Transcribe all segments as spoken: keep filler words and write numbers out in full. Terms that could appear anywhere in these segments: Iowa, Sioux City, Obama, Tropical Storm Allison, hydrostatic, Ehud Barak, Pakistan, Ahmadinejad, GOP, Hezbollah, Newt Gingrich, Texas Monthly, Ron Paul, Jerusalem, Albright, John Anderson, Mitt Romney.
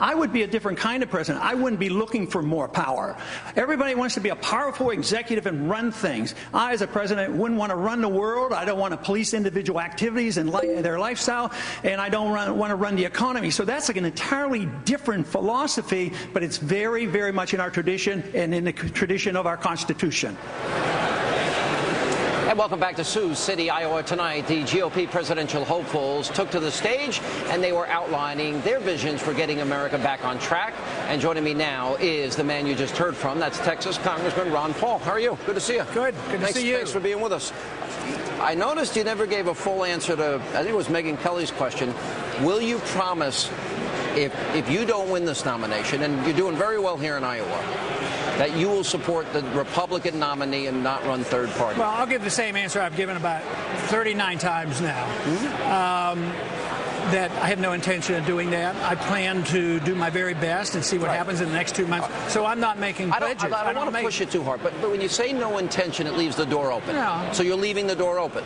I would be a different kind of president. I wouldn't be looking for more power. Everybody wants to be a powerful executive and run things. I, as a president, wouldn't want to run the world. I don't want to police individual activities and li their lifestyle, and I don't run, want to run the economy. So that's like an entirely different philosophy, but it's very, very much in our tradition and in the tradition of our Constitution. And welcome back to Sioux City, Iowa. Tonight, the G O P presidential hopefuls took to the stage, and they were outlining their visions for getting America back on track. And joining me now is the man you just heard from. That's Texas Congressman Ron Paul. How are you? Good to see you. Good. Good to see you. Thanks for being with us. I noticed you never gave a full answer to, I think it was Megyn Kelly's question, will you promise, if, if you don't win this nomination, and you're doing very well here in Iowa, that you will support the Republican nominee and not run third party? Well, I'll give the same answer I've given about thirty-nine times now. Mm-hmm. um, that I have no intention of doing that. I plan to do my very best and see what right. happens in the next two months. So I'm not making pledges. I don't, I don't, I don't want to push it too hard, but, but when you say no intention, it leaves the door open. No. So you're leaving the door open.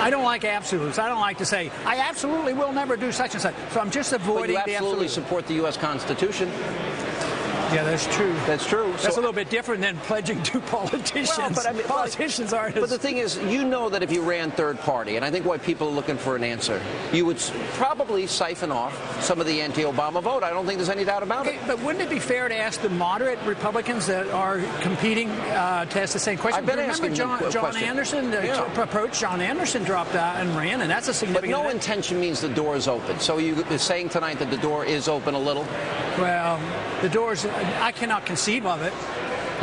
I don't like absolutes. I don't like to say, I absolutely will never do such and such. So I'm just avoiding the absolute. But you absolutely support the U S Constitution. Yeah, that's true. That's true. That's so, a little bit different than pledging to politicians. Well, but I mean, politicians well, aren't. But the thing is, you know that if you ran third party, and I think why people are looking for an answer, you would probably siphon off some of the anti-Obama vote. I don't think there's any doubt about okay, it. But wouldn't it be fair to ask the moderate Republicans that are competing uh, to ask the same question? I've been asking remember John, them John question. Anderson the yeah. approach. John Anderson dropped out and ran, and that's a significant. But no event. intention means the door is open. So you're saying tonight that the door is open a little? Well, the door's. I cannot conceive of it.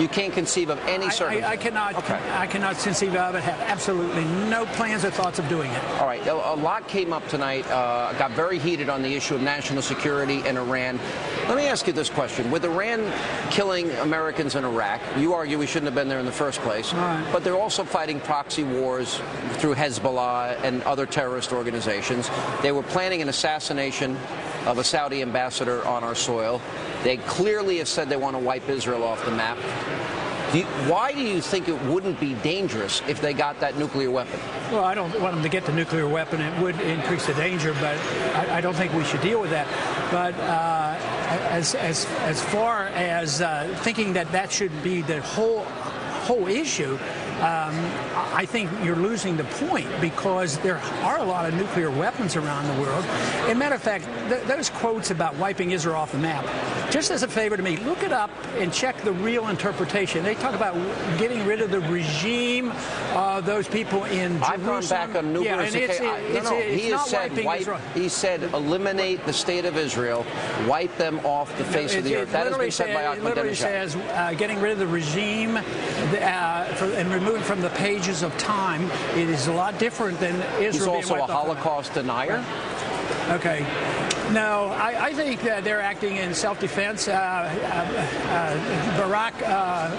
You can't conceive of any circumstance. I, I cannot. Okay. I cannot conceive of it. Have absolutely no plans or thoughts of doing it. All right. A, a lot came up tonight. Uh, got very heated on the issue of national security and Iran. Let me ask you this question: with Iran killing Americans in Iraq, you argue we shouldn't have been there in the first place. All right. But they're also fighting proxy wars through Hezbollah and other terrorist organizations. They were planning an assassination of a Saudi ambassador on our soil. They clearly have said they want to wipe Israel off the map. Do you, why do you think it wouldn't be dangerous if they got that nuclear weapon? Well, I don't want them to get the nuclear weapon. It would increase the danger, but I, I don't think we should deal with that. But uh, as, as, as far as uh, thinking that that should be the whole, whole issue, Um, I think you're losing the point, because there are a lot of nuclear weapons around the world. As a matter of fact, th those quotes about wiping Israel off the map, just as a favor to me, look it up and check the real interpretation. They talk about getting rid of the regime of those people in Jerusalem. I've gone back on nuclear. Yeah, it's, it's, it's, no, no, he has said wipe, he said eliminate the state of Israel, wipe them off the face no, it, of the earth. That has been said, said by Ahmadinejad. It literally says uh, getting rid of the regime uh, for, and remove from the pages of time. It is a lot different than Israel. He's also a Holocaust denier. Okay. No, I, I think that they're acting in self-defense. Uh, uh, uh, Barak, uh,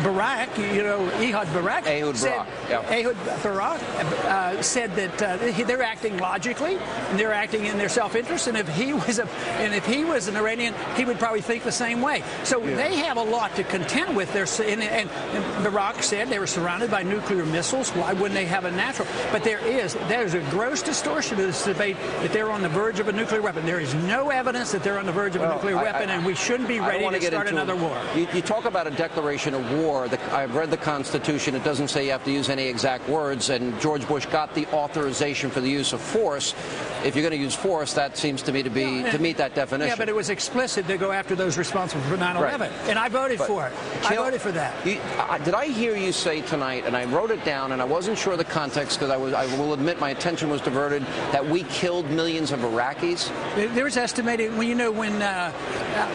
Barak, you know, Ehud Barak. Ehud Barak. Yeah. Ehud Barak uh, said that uh, they're acting logically, and they're acting in their self-interest. And if he was a, and if he was an Iranian, he would probably think the same way. So yeah. they have a lot to contend with. They're, and, and, and Barak said they were surrounded by nuclear missiles. Why wouldn't they have a natural? But there is there's a gross distortion of this debate that they're on the verge of a nuclear weapon. There is no evidence that they're on the verge of well, a nuclear I, weapon, I, and we shouldn't be ready to start another war. You, you talk about a declaration of war. The, I've read the Constitution. It doesn't say you have to use any exact words, and George Bush got the authorization for the use of force. If you're going to use force, that seems to me to be yeah, and, to meet that definition. Yeah, but it was explicit to go after those responsible for nine eleven, right. and I voted but for it. Kill, I voted for that. You, I, did I hear you say tonight, and I wrote it down, and I wasn't sure the context, because I, was, I will admit my attention was diverted, that we killed millions of Iraqis? There was estimated, well, you know, when uh,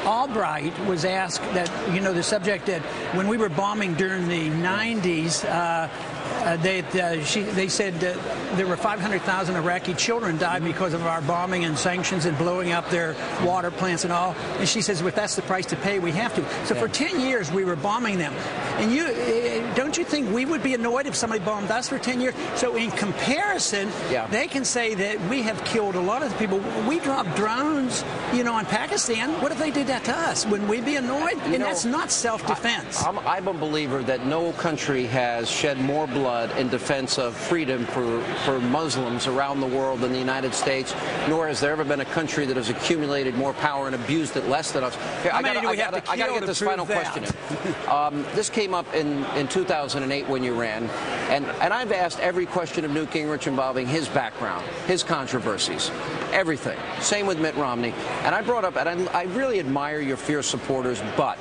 Albright was asked that, you know, the subject that when we were bombing during the nineties, uh, uh, they, uh, she, they said uh, there were five hundred thousand Iraqi children died because of our bombing and sanctions and blowing up their water plants and all. And she says, well, if that's the price to pay, we have to. So yeah. for ten years, we were bombing them. And you, uh, don't you think we would be annoyed if somebody bombed us for ten years? So in comparison, yeah. they can say that we have killed a lot of the people. We drop drones, you know, in Pakistan. What if they did that to us? Wouldn't we be annoyed? You and know, that's not self-defense. I'm, I'm a believer that no country has shed more blood blood in defense of freedom for, for Muslims around the world in the United States, nor has there ever been a country that has accumulated more power and abused it less than us. Here, How I many gotta, do we I have gotta, to I gotta get to this final that? question in. Um, this came up in, in two thousand eight when you ran, and, and I've asked every question of Newt Gingrich involving his background, his controversies, everything. Same with Mitt Romney. And I brought up, and I, I really admire your fierce supporters, but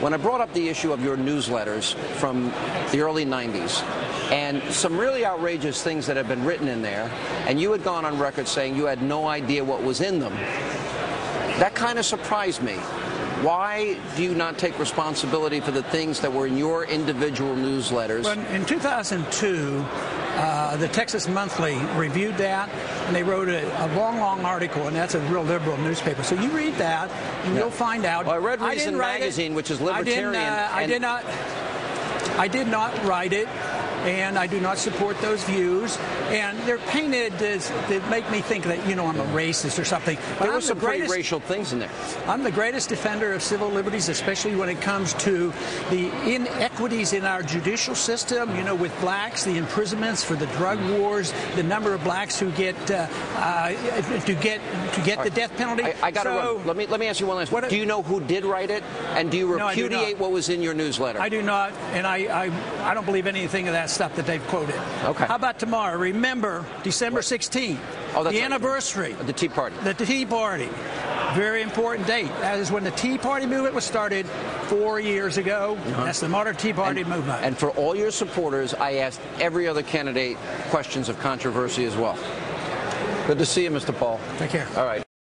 when I brought up the issue of your newsletters from the early nineties and some really outrageous things that had been written in there, and you had gone on record saying you had no idea what was in them, that kind of surprised me. Why do you not take responsibility for the things that were in your individual newsletters? Well, in two thousand two, uh, the Texas Monthly reviewed that, and they wrote a, a long, long article, and that's a real liberal newspaper. So you read that, and yeah. you'll find out. Well, I read Reason I Magazine, which is libertarian. I, didn't, uh, I, did not, I did not write it. And I do not support those views. And they're painted as, they make me think that, you know, I'm a racist or something. But there were some great racial things in there. I'm the greatest defender of civil liberties, especially when it comes to the inequities in our judicial system, you know, with blacks, the imprisonments for the drug wars, the number of blacks who get uh, uh, to get to get the death penalty. I, I got to so, run. Let me, let me ask you one last question. Do you know who did write it? And do you repudiate no, what was in your newsletter? I do not. And I, I, I don't believe anything of that stuff that they've quoted. Okay. How about tomorrow? Remember December sixteenth, oh, that's the anniversary. Right. The Tea Party. The Tea Party. Very important date. That is when the Tea Party movement was started four years ago. Mm-hmm. That's the modern Tea Party and, movement. And for all your supporters, I asked every other candidate questions of controversy as well. Good to see you, Mister Paul. Take care. All right.